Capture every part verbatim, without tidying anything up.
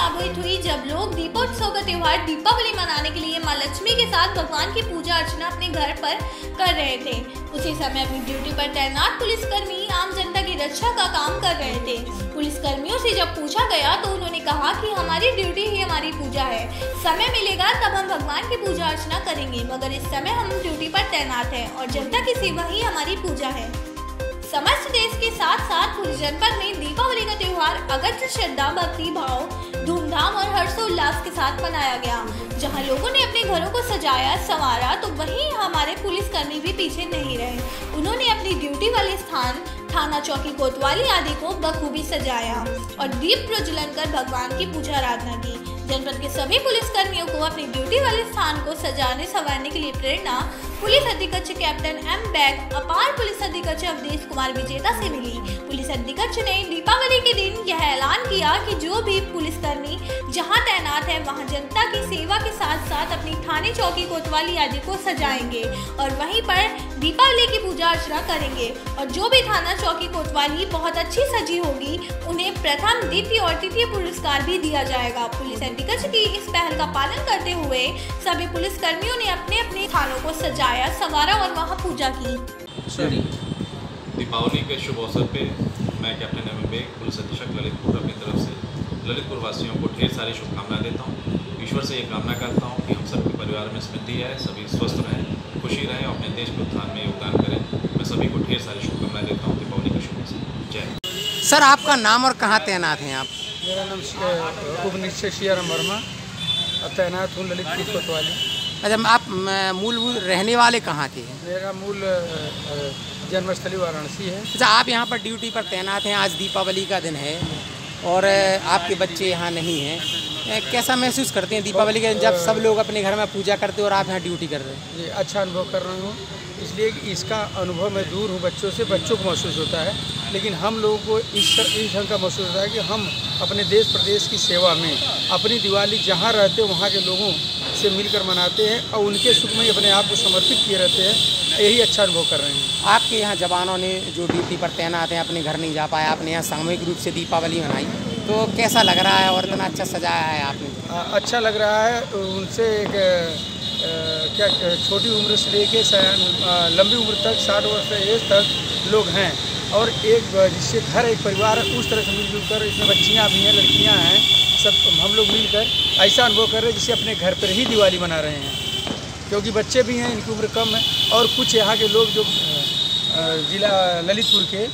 साबित हुई जब लोग दीपोत्सव का त्यौहार दीपावली मनाने के लिए माँ लक्ष्मी के साथ भगवान की पूजा अर्चना अपने घर पर कर रहे थे। उसी समय अपनी ड्यूटी पर तैनात पुलिसकर्मी आम जनता की रक्षा का काम कर रहे थे। पुलिसकर्मियों से जब पूछा गया तो उन्होंने कहा कि हमारी ड्यूटी ही हमारी पूजा है, समय मिलेगा तब हम भगवान की पूजा अर्चना करेंगे, मगर इस समय हम ड्यूटी पर तैनात हैं और जनता की सेवा ही हमारी पूजा है। समस्त देश के साथ साथ पूरे जनपद में दीपावली का त्यौहार अगत्य श्रद्धा, भक्ति भाव, धूमधाम और हर्षोल्लास के साथ मनाया गया। जहां लोगों ने अपने घरों को सजाया संवारा तो वहीं हमारे पुलिसकर्मी भी पीछे नहीं रहे। उन्होंने अपनी ड्यूटी वाले स्थान थाना चौकी कोतवाली आदि को बखूबी सजाया और दीप प्रज्वलन कर भगवान की पूजा आराधना की। जनपद के सभी पुलिसकर्मियों को अपनी ड्यूटी वाले स्थान को सजाने संवारने के लिए प्रेरणा पुलिस अधीक्षक कैप्टन एम बैग अपार पुलिस अधीक्षक अवधेश कुमार विजेता से मिली। पुलिस अधीक्षक ने दीपावली के दिन यह ऐलान किया कि जो भी पुलिसकर्मी जहां तैनात है वहां जनता की सेवा के साथ साथ अपनी थाने चौकी कोतवाली आदि को सजाएंगे और वहीं पर दीपावली की पूजा अर्चना करेंगे और जो भी थाना चौकी कोतवाली बहुत अच्छी सजी होगी उन्हें प्रथम, द्वितीय और तृतीय पुरस्कार भी दिया जाएगा। पुलिस अधीक्षक की इस पहल का पालन करते हुए सभी पुलिसकर्मियों ने अपने अपने थानों को सजाया सवारा और वहाँ पूजा की। दीपावली के शुभ अवसर पे मैं कैप्टन एम बेग पुलिस अधीक्षक ललितपुर अपनी तरफ से ललितपुर वासियों को ढेर सारी शुभकामनाएं देता हूँ। ईश्वर से ये कामना करता हूँ कि हम सबके परिवार में समृद्धि आए, सभी स्वस्थ रहें, खुशी रहें और अपने देश के उत्थान में योगदान करें। मैं सभी को ढेर सारी शुभकामनाएं देता हूँ। दीपावली का शुभ अवसर। जय। सर, आपका नाम और कहाँ तैनात हैं आप? मेरा नाम कुबनिश्चेसिया रमरमा, तैनात हूँ ललितपुर कोतवाली। अच्छा, आप मूल रहने वाले कहाँ के हैं? मेरा मूल जन वस्तली वाराणसी है। अच्छा, आप यहाँ पर ड्यूटी पर तैनात हैं, आज दीपावली का दिन है और आपके बच्चे यहाँ नहीं हैं, कैसा महसूस करते हैं दीपावली के दिन जब सब लोग अपने घर में पूजा करते हैं और आप यहाँ ड्यूटी कर रहे हैं? ये अच्छा अनुभव कर रहा हूँ, इसलिए कि इसका अनुभव मैं दूर हूँ बच्चों से, बच्चों को महसूस होता है, लेकिन हम लोगों को इस इस ढंग का महसूस होता है कि हम अपने देश प्रदेश की सेवा में अपनी दिवाली जहाँ रहते वहाँ के लोगों से मिलकर मनाते हैं और उनके सुख में अपने आप को समर्पित किए रहते हैं। यही अच्छा अनुभव कर रहे हैं। आपके यहाँ जवानों ने जो ड्यूटी पर तैनात हैं अपने घर नहीं जा पाए, आपने यहाँ सामूहिक रूप से दीपावली मनाई, तो कैसा लग रहा है और इतना अच्छा सजाया है आपने? अच्छा लग रहा है। उनसे एक क्या छोटी उम्र से लेके लंबी उम्र तक साठ वर्ष एज तक लोग हैं और एक जिससे हर एक परिवार उस तरह से मिलजुल कर, इसमें बच्चियाँ भी हैं, लड़कियाँ हैं, सब हम लोग मिलकर ऐसा अनुभव कर रहे हैं जिसे अपने घर पर ही दिवाली मना रहे हैं, क्योंकि बच्चे भी हैं, इनकी उम्र कम है और कुछ यहाँ के लोग जो जिला ललितपुर के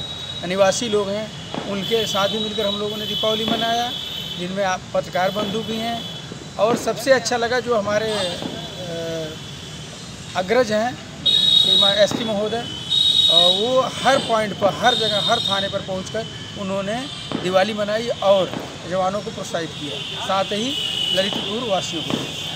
निवासी लोग हैं उनके साथ ही मिलकर हम लोगों ने दीपावली मनाया, जिनमें आप पत्रकार बंधु भी हैं और सबसे अच्छा लगा जो हमारे अग्रज हैं एस पी महोदय, वो हर पॉइंट पर, हर जगह, हर थाने पर पहुंचकर उन्होंने दिवाली मनाई और जवानों को प्रोत्साहित किया, साथ ही ललितपुर वासियों को।